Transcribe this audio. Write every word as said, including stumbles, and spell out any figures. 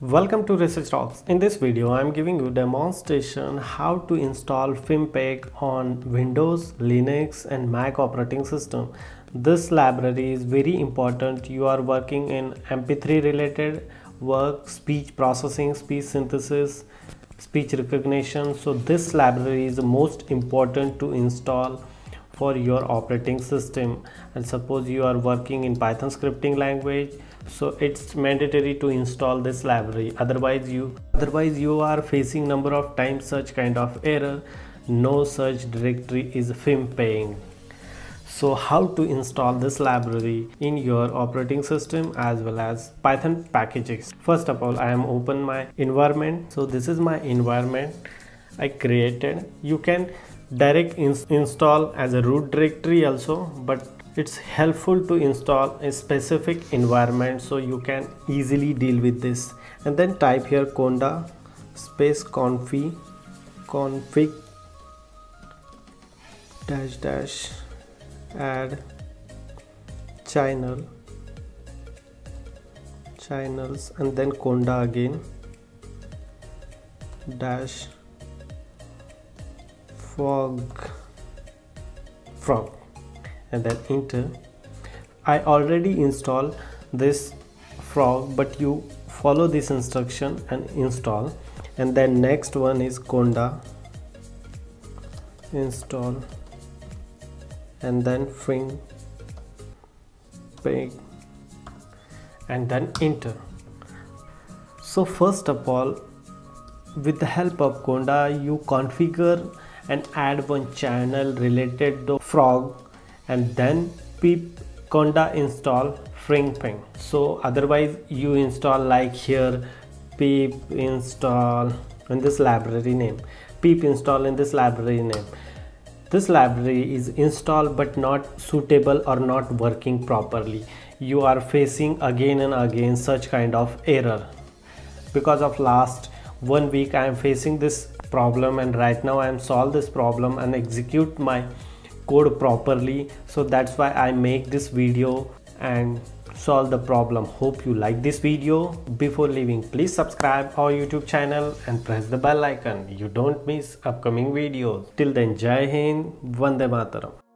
Welcome to Research Talks. In this video I am giving you demonstration how to install FFmpeg on Windows, Linux and Mac operating system. This library is very important. You are working in M P three related work, speech processing, speech synthesis, speech recognition. So this library is the most important to install for your operating system. And suppose you are working in Python scripting language, so it's mandatory to install this library, otherwise you otherwise you are facing number of times such kind of error, no search directory is FFmpeg. So how to install this library in your operating system as well as Python packages. First of all, I am open my environment. So this is my environment I created. You can direct ins install as a root directory also, but it's helpful to install a specific environment so you can easily deal with this. And then type here conda space config config dash dash add channel channels and then conda again dash Frog, frog and then enter. I already installed this frog, but you follow this instruction and install. And then next one is conda install and then FFmpeg and then enter. So first of all, with the help of conda you configure and add one channel related to frog and then pip conda install FFmpeg. So otherwise you install like here pip install in this library name, pip install in this library name. This library is installed but not suitable or not working properly. You are facing again and again such kind of error. Because of last one week I am facing this problem, and right now I am solve this problem and execute my code properly. So that's why I make this video and solve the problem. Hope you like this video. Before leaving, please subscribe our YouTube channel and press the bell icon. You don't miss upcoming videos. Till then, Jai Hind, Vande Mataram.